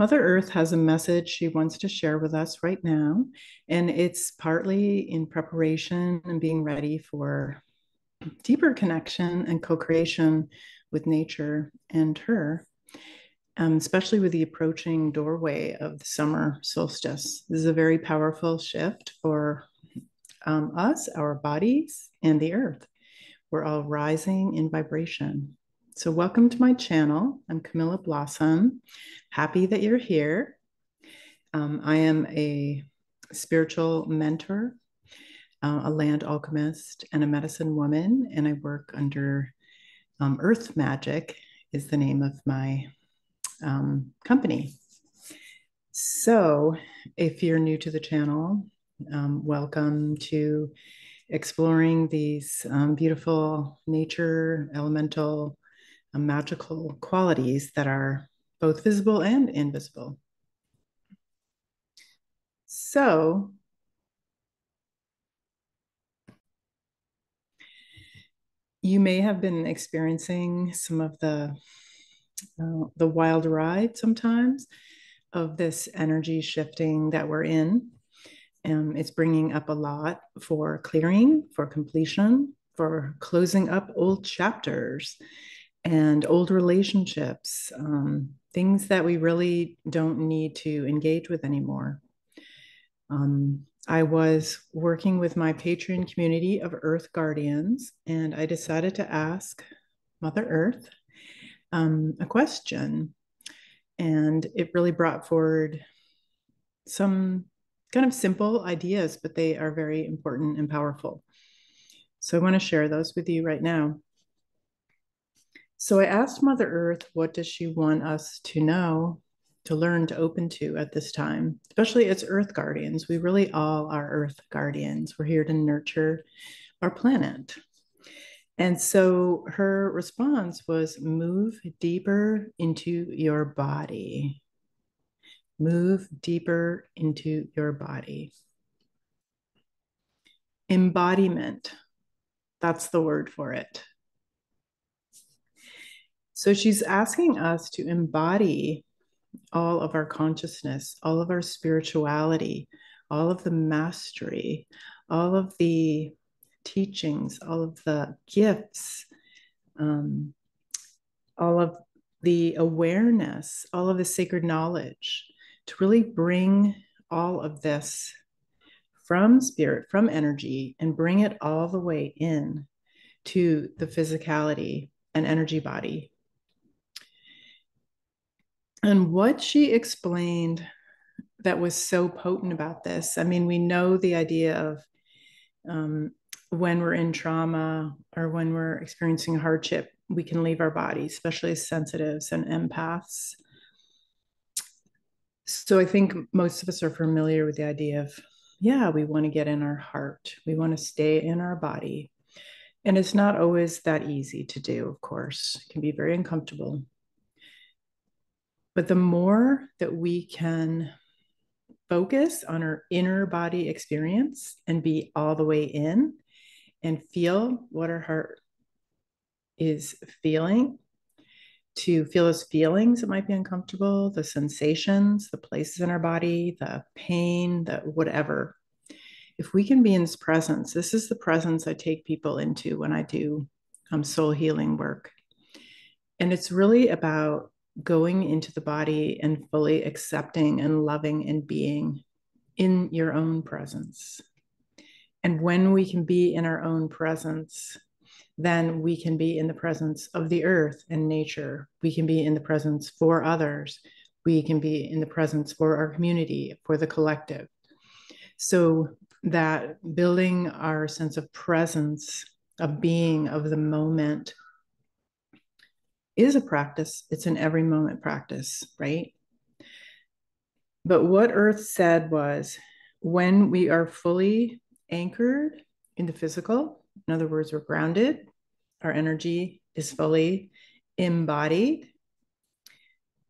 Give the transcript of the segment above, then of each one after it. Mother Earth has a message she wants to share with us right now, and it's partly in preparation and being ready for deeper connection and co-creation with nature and her, especially with the approaching doorway of the summer solstice. This is a very powerful shift for us, our bodies, and the Earth. We're all rising in vibration. So welcome to my channel. I'm Camilla Blossom. Happy that you're here. I am a spiritual mentor, a land alchemist, and a medicine woman, and I work under Earth Magic is the name of my company. So if you're new to the channel, welcome to exploring these beautiful nature, elemental, magical qualities that are both visible and invisible. So you may have been experiencing some of the wild ride sometimes of this energy shifting that we're in. It's bringing up a lot for clearing, for completion, for closing up old chapters and old relationships, things that we really don't need to engage with anymore. I was working with my Patreon community of Earth Guardians, and I decided to ask Mother Earth a question. And it really brought forward some kind of simple ideas, but they are very important and powerful. So I want to share those with you right now. So I asked Mother Earth, what does she want us to know, to learn, to open to at this time, especially as Earth Guardians? We really all are Earth Guardians. We're here to nurture our planet. And so her response was, move deeper into your body. Move deeper into your body. Embodiment. That's the word for it. So she's asking us to embody all of our consciousness, all of our spirituality, all of the mastery, all of the teachings, all of the gifts, all of the awareness, all of the sacred knowledge, to really bring all of this from spirit, from energy, and bring it all the way in to the physicality and energy body. And what she explained that was so potent about this, I mean, we know the idea of when we're in trauma or when we're experiencing hardship, we can leave our body, especially as sensitives and empaths. So I think most of us are familiar with the idea of, yeah, we want to get in our heart. We want to stay in our body. And it's not always that easy to do, of course. It can be very uncomfortable. But the more that we can focus on our inner body experience and be all the way in and feel what our heart is feeling, to feel those feelings that might be uncomfortable, the sensations, the places in our body, the pain, the whatever. If we can be in this presence, this is the presence I take people into when I do soul healing work. And it's really about going into the body and fully accepting and loving and being in your own presence. And when we can be in our own presence, then we can be in the presence of the earth and nature. We can be in the presence for others. We can be in the presence for our community, for the collective. So that building our sense of presence, of being, of the moment, is a practice. It's an every moment practice, right? But what Earth said was, when we are fully anchored in the physical, in other words, we're grounded, our energy is fully embodied,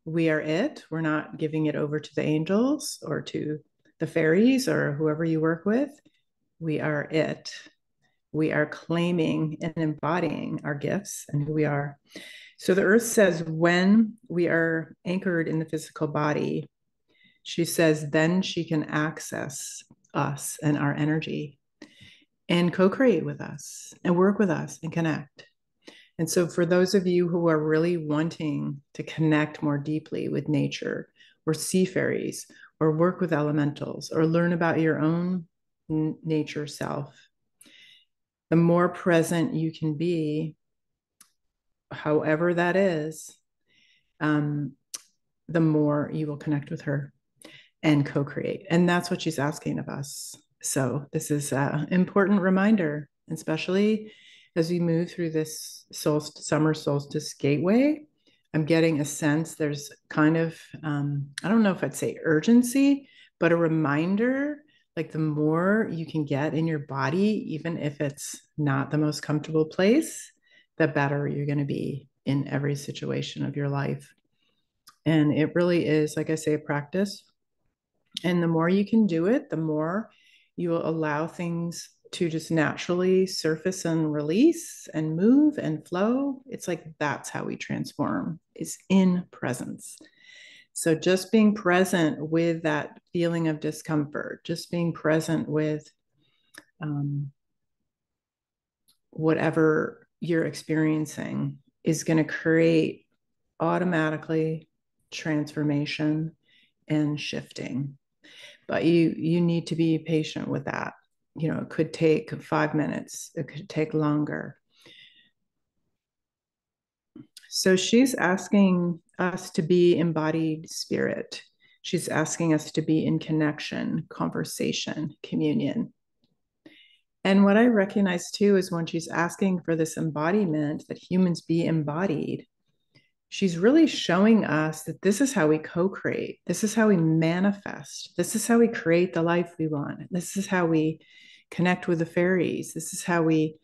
we are it. We're not giving it over to the angels or to the fairies or whoever you work with. We are it. We are claiming and embodying our gifts and who we are. So the earth says when we are anchored in the physical body, she says, then she can access us and our energy and co-create with us and work with us and connect. And so for those of you who are really wanting to connect more deeply with nature or sea fairies or work with elementals or learn about your own nature self, the more present you can be, however that is, the more you will connect with her and co-create. And that's what she's asking of us. So this is an important reminder, especially as we move through this summer solstice gateway. I'm getting a sense there's kind of, I don't know if I'd say urgency, but a reminder, like the more you can get in your body, even if it's not the most comfortable place, the better you're going to be in every situation of your life. And it really is, like I say, a practice. And the more you can do it, the more you will allow things to just naturally surface and release and move and flow. It's like, that's how we transform, is in presence. So just being present with that feeling of discomfort, just being present with whatever you're experiencing is going to create automatically transformation and shifting. But you need to be patient with that. You know, it could take 5 minutes. It could take longer. So she's asking us to be embodied spirit. She's asking us to be in connection, conversation, communion. And what I recognize too is when she's asking for this embodiment, that humans be embodied, she's really showing us that this is how we co-create. This is how we manifest. This is how we create the life we want. This is how we connect with the fairies. This is how we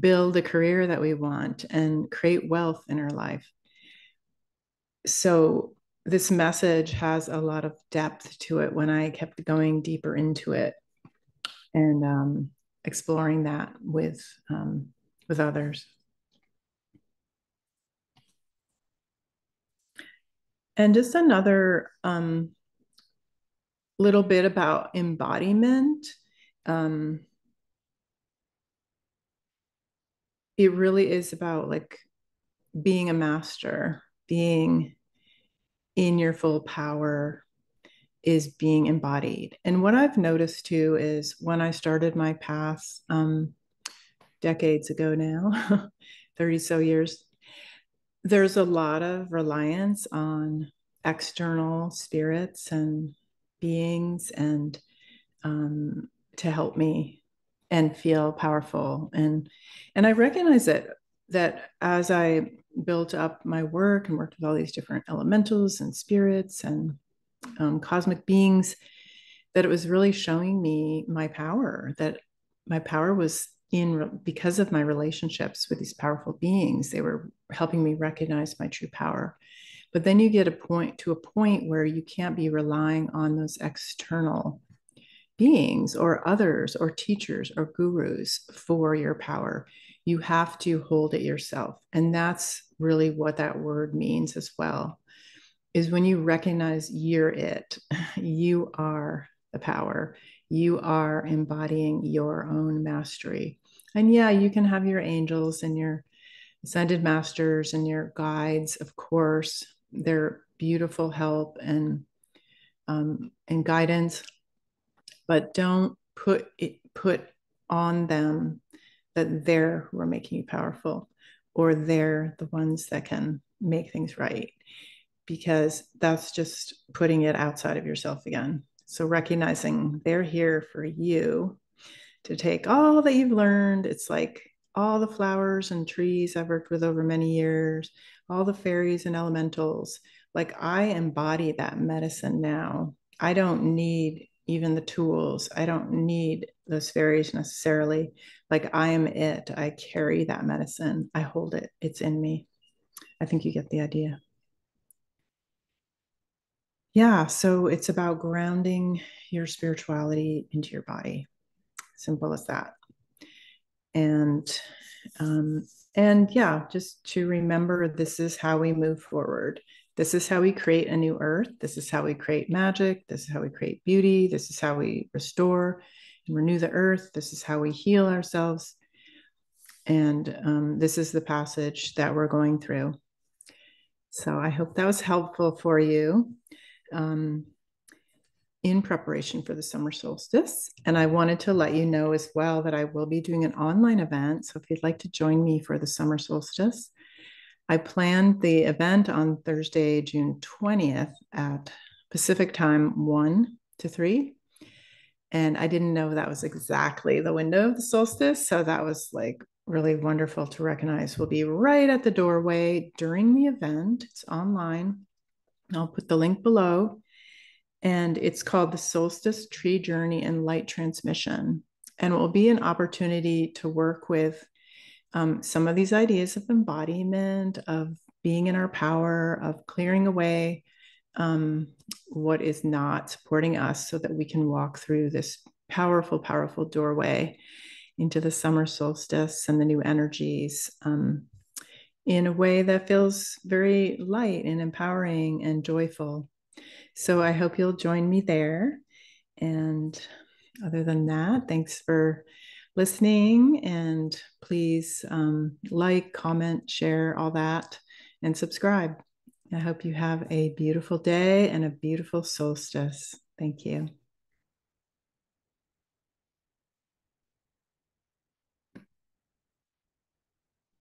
build the career that we want and create wealth in our life. So this message has a lot of depth to it when I kept going deeper into it and exploring that with others. And just another little bit about embodiment. It really is about like being a master, being in your full power is being embodied. And what I've noticed too is when I started my path decades ago now, 30 so years, there's a lot of reliance on external spirits and beings and to help me and feel powerful. And I recognize that as I built up my work and worked with all these different elementals and spirits and cosmic beings, that it was really showing me my power, that my power was because of my relationships with these powerful beings. They were helping me recognize my true power. But then you get to a point where you can't be relying on those external beings or others or teachers or gurus for your power. You have to hold it yourself. And that's really what that word means as well, is when you recognize you're it, you are the power. You are embodying your own mastery. And yeah, you can have your angels and your ascended masters and your guides, of course. They're beautiful help and guidance, but don't put on them that they're who are making you powerful, or they're the ones that can make things right, because that's just putting it outside of yourself again. So recognizing they're here for you to take all that you've learned. It's like all the flowers and trees I've worked with over many years, all the fairies and elementals. Like, I embody that medicine now. I don't need even the tools. I don't need those fairies necessarily. Like, I am it. I carry that medicine. I hold it. It's in me. I think you get the idea. Yeah, so it's about grounding your spirituality into your body. Simple as that. And And yeah, just to remember, this is how we move forward. This is how we create a new earth. This is how we create magic. This is how we create beauty. This is how we restore and renew the earth. This is how we heal ourselves. And this is the passage that we're going through. So I hope that was helpful for you in preparation for the summer solstice. And I wanted to let you know as well that I will be doing an online event. So if you'd like to join me for the summer solstice, I planned the event on Thursday, June 20th at Pacific time 1 to 3. And I didn't know that was exactly the window of the solstice. So that was like really wonderful to recognize. We'll be right at the doorway during the event. It's online. I'll put the link below. And it's called the Solstice Tree Journey and Light Transmission. And it will be an opportunity to work with some of these ideas of embodiment, of being in our power, of clearing away what is not supporting us so that we can walk through this powerful, powerful doorway into the summer solstice and the new energies in a way that feels very light and empowering and joyful. So I hope you'll join me there. And other than that, thanks for listening, and please like, comment, share, all that, and subscribe. I hope you have a beautiful day and a beautiful solstice. Thank you.